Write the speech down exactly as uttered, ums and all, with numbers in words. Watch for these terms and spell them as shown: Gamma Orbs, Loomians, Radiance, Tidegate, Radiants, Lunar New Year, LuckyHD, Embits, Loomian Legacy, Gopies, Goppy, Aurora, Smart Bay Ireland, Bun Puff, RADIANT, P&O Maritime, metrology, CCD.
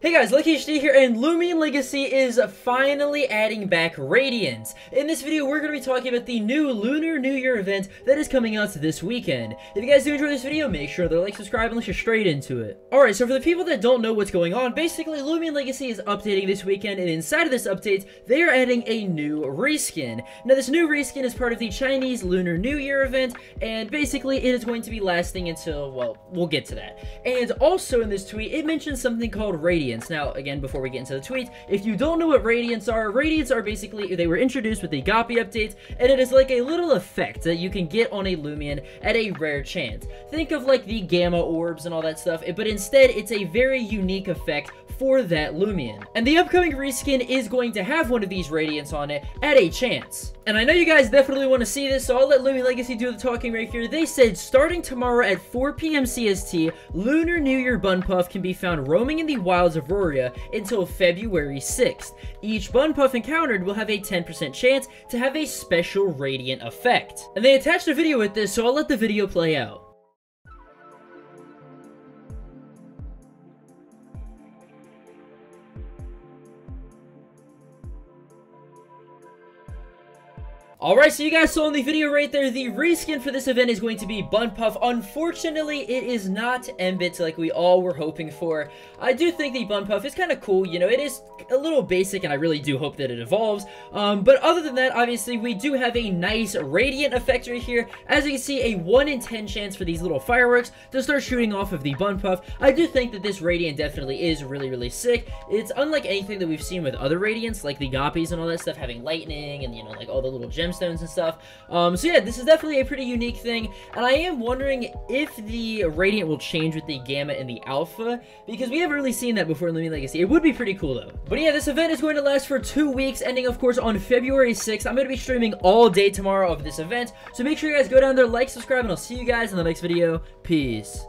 Hey guys, LuckyHD here, and Loomian Legacy is finally adding back Radiance. In this video, we're going to be talking about the new Lunar New Year event that is coming out this weekend. If you guys do enjoy this video, make sure to like, subscribe, and let's get straight into it. Alright, so for the people that don't know what's going on, basically Loomian Legacy is updating this weekend, and inside of this update, they are adding a new reskin. Now, this new reskin is part of the Chinese Lunar New Year event, and basically it is going to be lasting until, well, we'll get to that. And also in this tweet, it mentions something called Radiance. Now, again, before we get into the tweet, if you don't know what Radiants are, Radiants are basically, they were introduced with the Goppy update, and it is like a little effect that you can get on a Lumian at a rare chance. Think of like the Gamma Orbs and all that stuff, but instead, it's a very unique effect for that Lumian. And the upcoming reskin is going to have one of these Radiants on it at a chance. And I know you guys definitely want to see this, so I'll let Loomian Legacy do the talking right here. They said, starting tomorrow at four p m C S T, Lunar New Year Bun Puff can be found roaming in the wilds of Aurora until February sixth. Each Bun Puff encountered will have a ten percent chance to have a special Radiant effect. And they attached a video with this, so I'll let the video play out. Alright, so you guys saw in the video right there, the reskin for this event is going to be Bun Puff. Unfortunately, it is not Embits like we all were hoping for. I do think the Bun Puff is kind of cool, you know, it is a little basic, and I really do hope that it evolves. Um, but other than that, obviously, we do have a nice Radiant effect right here. As you can see, a one in ten chance for these little fireworks to start shooting off of the Bun Puff. I do think that this Radiant definitely is really, really sick. It's unlike anything that we've seen with other Radiants, like the Gopies and all that stuff, having lightning and, you know, like all the little gems. Stones and stuff. Um, so yeah, this is definitely a pretty unique thing, and I am wondering if the Radiant will change with the Gamma and the Alpha, because we haven't really seen that before in Loomian Legacy. It would be pretty cool, though. But yeah, this event is going to last for two weeks, ending, of course, on February sixth. I'm going to be streaming all day tomorrow of this event, so make sure you guys go down there, like, subscribe, and I'll see you guys in the next video. Peace.